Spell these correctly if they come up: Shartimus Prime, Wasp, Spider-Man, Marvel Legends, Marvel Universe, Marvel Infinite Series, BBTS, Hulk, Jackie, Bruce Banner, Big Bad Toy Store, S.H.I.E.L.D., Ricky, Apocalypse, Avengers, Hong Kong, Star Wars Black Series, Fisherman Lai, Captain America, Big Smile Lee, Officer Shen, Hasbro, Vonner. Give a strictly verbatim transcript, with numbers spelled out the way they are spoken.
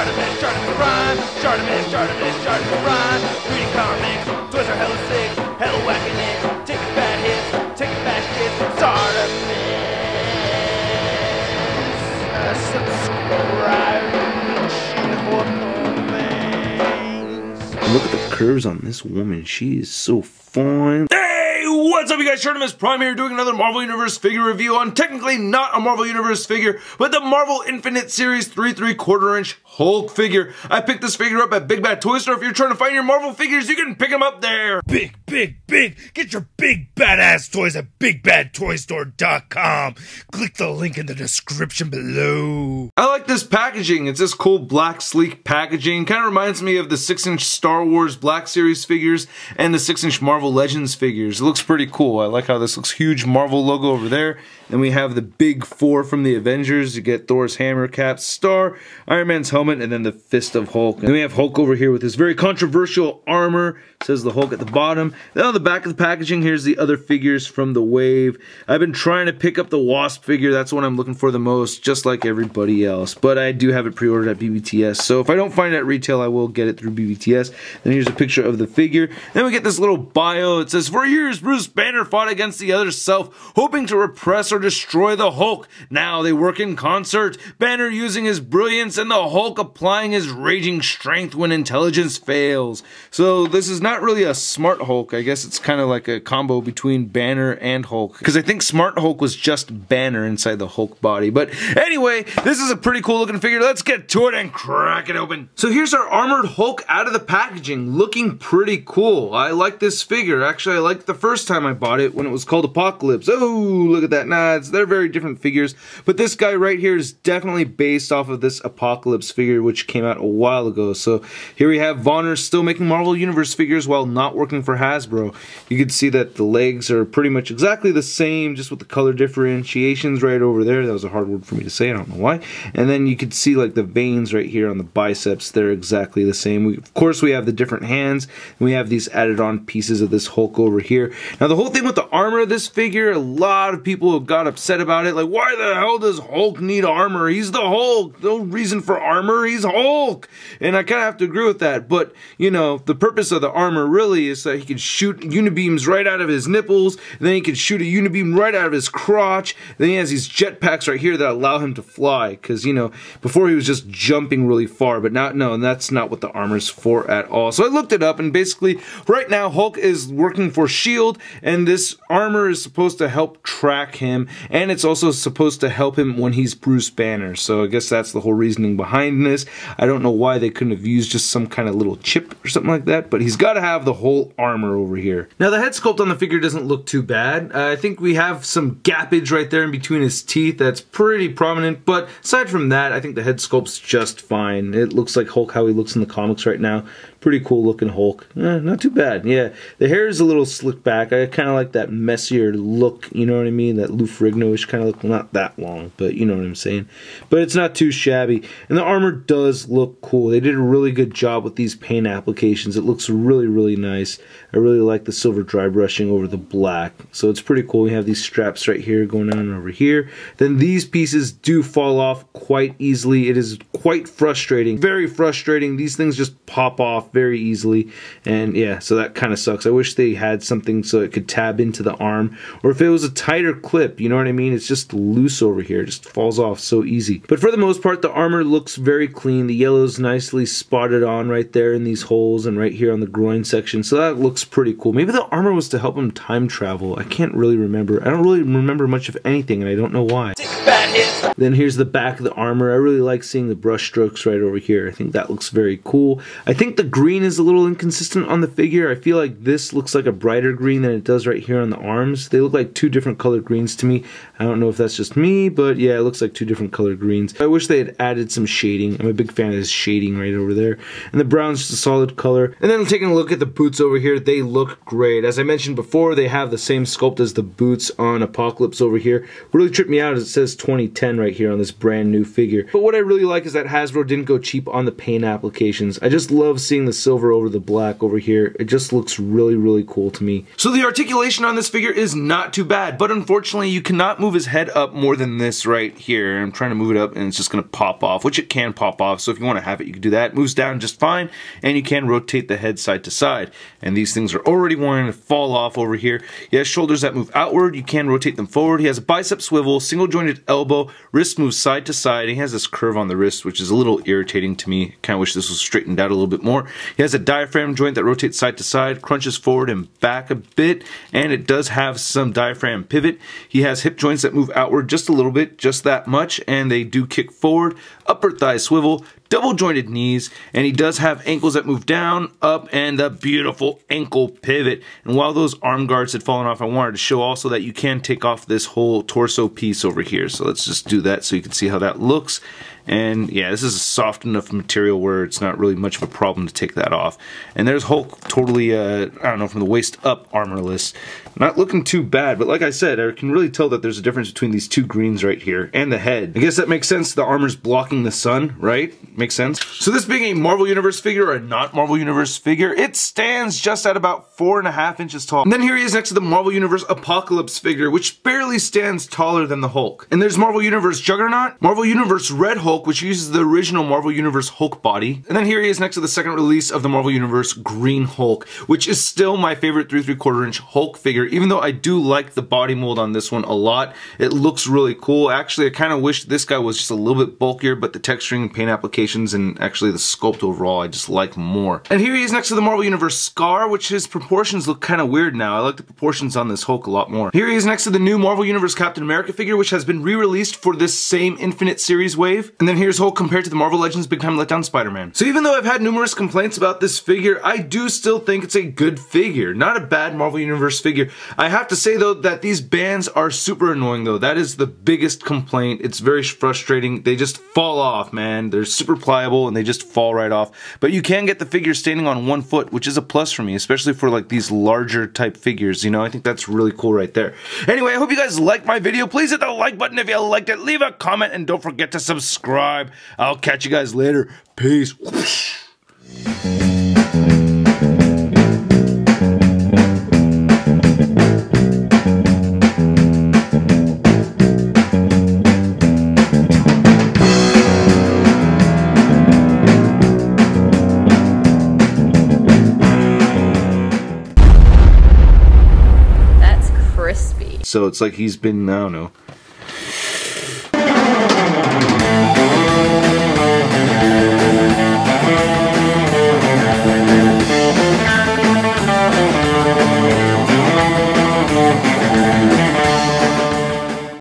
Shartimus, Shartimus Prime, Shartimus, Shartimus, Shartimus Prime. three D comics, Twister hella sick, hella whacking it, taking bad hits, taking bad shit. Shartimus, subscribe. Look at the curves on this woman. She is so fine. What's up, you guys? Shartimus Prime here, doing another Marvel Universe figure review on technically not a Marvel Universe figure, but the Marvel Infinite Series three and three quarter inch Hulk figure. I picked this figure up at Big Bad Toy Store. If you're trying to find your Marvel figures, you can pick them up there. Big, big, big. Get your big badass toys at big bad toy store dot com. Click the link in the description below. I like this packaging. It's this cool black sleek packaging. Kind of reminds me of the six inch Star Wars Black Series figures and the six inch Marvel Legends figures. It looks pretty cool. I like how this looks. Huge Marvel logo over there. And we have the big four from the Avengers. You get Thor's hammer, Cap's star, Iron Man's helmet, and then the fist of Hulk. And then we have Hulk over here with his very controversial armor. It says the Hulk at the bottom. Then on the back of the packaging, here's the other figures from the wave. I've been trying to pick up the Wasp figure. That's what I'm looking for the most, just like everybody else. But I do have it pre-ordered at B B T S. So if I don't find it at retail, I will get it through B B T S. Then here's a picture of the figure. Then we get this little bio. It says, for years, Bruce Banner fought against the other self, hoping to repress or destroy the Hulk. Now they work in concert, Banner using his brilliance and the Hulk applying his raging strength when intelligence fails. So this is not really a Smart Hulk. I guess it's kind of like a combo between Banner and Hulk, because I think Smart Hulk was just Banner inside the Hulk body. But anyway, this is a pretty cool looking figure. Let's get to it and crack it open. So here's our armored Hulk out of the packaging, looking pretty cool. I like this figure. Actually, I like the first time I bought it when it was called Apocalypse. Oh, look at that. Nah, it's, they're very different figures, but this guy right here is definitely based off of this Apocalypse figure, which came out a while ago. So here we have Vonner still making Marvel Universe figures while not working for Hasbro. You can see that the legs are pretty much exactly the same, just with the color differentiations right over there. That was a hard word for me to say, I don't know why. And then you can see like the veins right here on the biceps, they're exactly the same. We, of course, we have the different hands, and we have these added on pieces of this Hulk over here. Now the whole thing with the armor of this figure, a lot of people have got upset about it. Like, why the hell does Hulk need armor? He's the Hulk. No reason for armor. He's Hulk. And I kind of have to agree with that. But, you know, the purpose of the armor really is that he can shoot unibeams right out of his nipples. Then he can shoot a unibeam right out of his crotch. Then he has these jetpacks right here that allow him to fly. Because, you know, before he was just jumping really far. But now, no, that's not what the armor's for at all. So I looked it up, and basically, right now, Hulk is working for S H I E L D, and this armor is supposed to help track him, and it's also supposed to help him when he's Bruce Banner. So I guess that's the whole reasoning behind this. I don't know why they couldn't have used just some kind of little chip or something like that, but he's got to have the whole armor over here. Now the head sculpt on the figure doesn't look too bad. Uh, I think we have some gappage right there in between his teeth that's pretty prominent, but aside from that, I think the head sculpt's just fine. It looks like Hulk how he looks in the comics right now. Pretty cool looking Hulk. Eh, not too bad. Yeah, the hair is a little slicked back. I kind of like that messier look, you know what I mean? That Lou Frigno-ish kind of look. Not that long, but you know what I'm saying. But it's not too shabby. And the armor does look cool. They did a really good job with these paint applications. It looks really, really nice. I really like the silver dry brushing over the black. So it's pretty cool. We have these straps right here going on over here. Then these pieces do fall off quite easily. It is quite frustrating. Very frustrating. These things just pop off very easily, and yeah, so that kind of sucks. I wish they had something so it could tab into the arm, or if it was a tighter clip, you know what I mean? It's just loose over here. It just falls off so easy. But for the most part, the armor looks very clean. The yellow's nicely spotted on right there in these holes and right here on the groin section, so that looks pretty cool. Maybe the armor was to help him time travel. I can't really remember. I don't really remember much of anything, and I don't know why. Then here's the back of the armor. I really like seeing the brush strokes right over here. I think that looks very cool. I think the green is a little inconsistent on the figure. I feel like this looks like a brighter green than it does right here on the arms. They look like two different colored greens to me. I don't know if that's just me, but yeah, it looks like two different colored greens. I wish they had added some shading. I'm a big fan of this shading right over there. And the brown's just a solid color. And then taking a look at the boots over here, they look great. As I mentioned before, they have the same sculpt as the boots on Apocalypse over here. What really tripped me out is it says twenty twenty ten right here on this brand new figure. But what I really like is that Hasbro didn't go cheap on the paint applications. I just love seeing the silver over the black over here. It just looks really, really cool to me. So the articulation on this figure is not too bad, but unfortunately you cannot move his head up more than this right here. I'm trying to move it up and it's just gonna pop off, which it can pop off, so if you wanna have it, you can do that. It moves down just fine, and you can rotate the head side to side. And these things are already wanting to fall off over here. He has shoulders that move outward, you can rotate them forward. He has a bicep swivel, single jointed elbow, wrist moves side to side. He has this curve on the wrist, which is a little irritating to me. Kinda wish this was straightened out a little bit more. He has a diaphragm joint that rotates side to side, crunches forward and back a bit, and it does have some diaphragm pivot. He has hip joints that move outward just a little bit, just that much, and they do kick forward, upper thigh swivel, double jointed knees, and he does have ankles that move down, up, and a beautiful ankle pivot. And while those arm guards had fallen off, I wanted to show also that you can take off this whole torso piece over here. So let's just do that so you can see how that looks. And yeah, this is a soft enough material where it's not really much of a problem to take that off. And there's Hulk totally, uh, I don't know, from the waist up armorless. Not looking too bad, but like I said, I can really tell that there's a difference between these two greens right here and the head. I guess that makes sense. The armor's blocking the sun, right? Makes sense. So this being a Marvel Universe figure or a not Marvel Universe figure, it stands just at about four and a half inches tall. And then here he is next to the Marvel Universe Apocalypse figure, which barely stands taller than the Hulk. And there's Marvel Universe Juggernaut, Marvel Universe Red Hulk, which uses the original Marvel Universe Hulk body. And then here he is next to the second release of the Marvel Universe Green Hulk, which is still my favorite three three quarter inch Hulk figure, even though I do like the body mold on this one a lot. It looks really cool. Actually, I kind of wish this guy was just a little bit bulkier, but the texturing and paint application and actually the sculpt overall I just like more. And here he is next to the Marvel Universe Scar, which his proportions look kind of weird now. I like the proportions on this Hulk a lot more. Here he is next to the new Marvel Universe Captain America figure, which has been re-released for this same Infinite Series wave. And then here's Hulk compared to the Marvel Legends Big Time Letdown Spider-Man. So even though I've had numerous complaints about this figure, I do still think it's a good figure. Not a bad Marvel Universe figure. I have to say though that these bands are super annoying though. That is the biggest complaint. It's very frustrating. They just fall off, man. They're super pliable and they just fall right off. But you can get the figure standing on one foot, which is a plus for me, especially for like these larger type figures, you know. I think that's really cool right there. Anyway, I hope you guys liked my video. Please hit the like button if you liked it. Leave a comment and don't forget to subscribe. I'll catch you guys later. Peace. Whoosh. So it's like he's been, I don't know,